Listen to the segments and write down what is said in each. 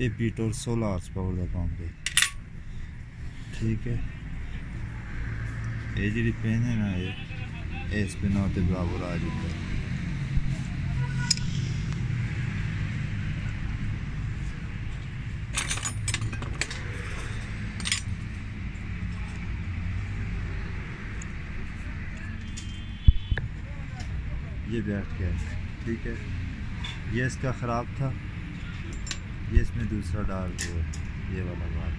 ये बीट और 16 horse power का काम दे। ठीक है, ये जी पेन है ना, ये इस पेन के बराबर आ जाता है। ये बैठ गया, ठीक है, ये इसका ख़राब था, ये इसमें दूसरा डाल दो, ये वाला बाल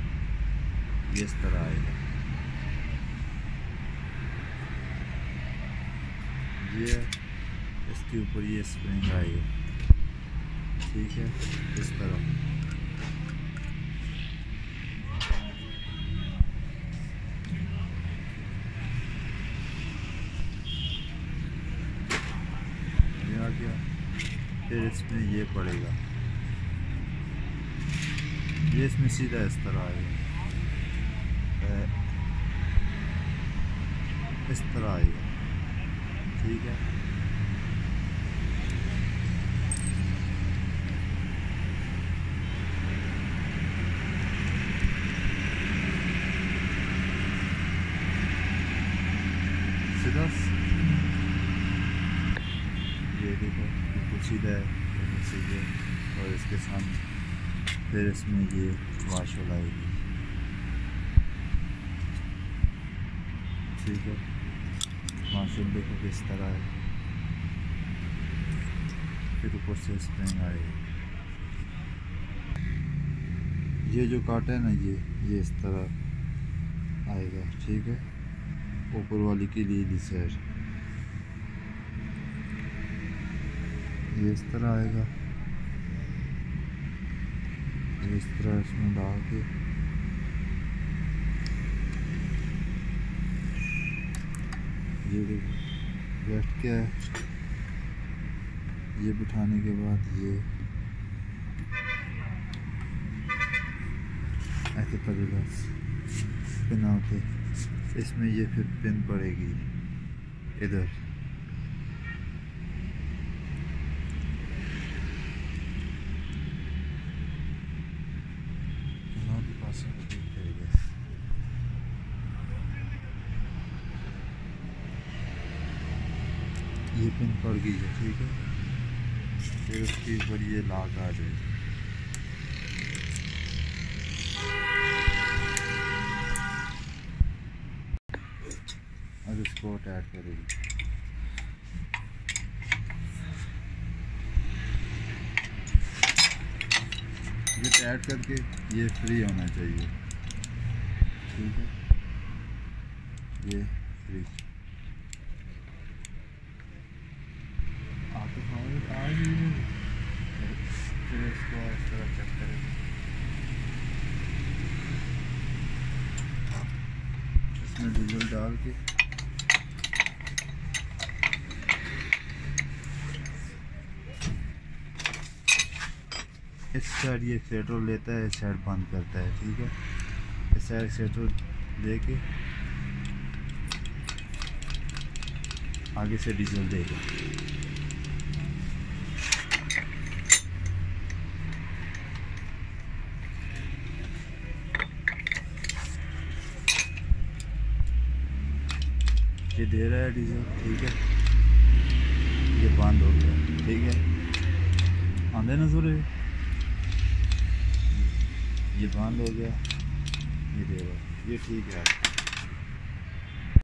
ये इस तरह आएगा। ये इसके ऊपर ये स्प्रिंग आएगा, ठीक है, इस तरह। फिर इसमें ये पड़ेगा, ये इसमें सीधा इस तरह आएगा, इस तरह आएगा, ठीक है। सीधा ये देखो सीधा है, सीधे, और इसके सामने फिर इसमें ये वाश हो जाएगी, ठीक है। वाशरूम देखो किस तरह है, फिर ऊपर से स्प्रिंग आएगी। ये जो काट है ना, ये इस तरह आएगा, ठीक है, ऊपर वाली के लिए दी सैर ये इस तरह आएगा, ये इस तरह इसमें डाल के ये बैठ गया है। ये बिठाने के बाद ये ऐसे पड़ेगा पिन आते, इसमें ये फिर पिन पड़ेगी इधर, ये पिन पड़ गई है, ठीक है। फिर उसके ऊपर ये लाग आ जाएगी, और इसको अटैच करेगी। ये अटैच करके ये फ्री होना चाहिए, ठीक है, ये फ्री। फिर इसको इस तरह चेक करेंगे, इसमें डीजल डाल के इस साइड ये सेटल लेता है, इस साइड बंद करता है, ठीक है। इस साइड सेटल लेके आगे से डीजल देगा, ये दे रहा है डीजल, ठीक है। ये बंद हो गया, ठीक है, आंधे नजर ये बंद हो गया, ये दे रहा है, ये ठीक है।